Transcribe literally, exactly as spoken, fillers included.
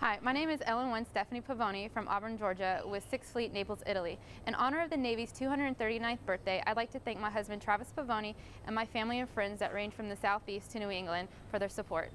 Hi, my name is Ellen Wynn Stephanie Pavoni from Auburn, Georgia with Sixth Fleet Naples, Italy. In honor of the Navy's two hundred thirty-ninth birthday, I'd like to thank my husband Travis Pavoni and my family and friends that range from the Southeast to New England for their support.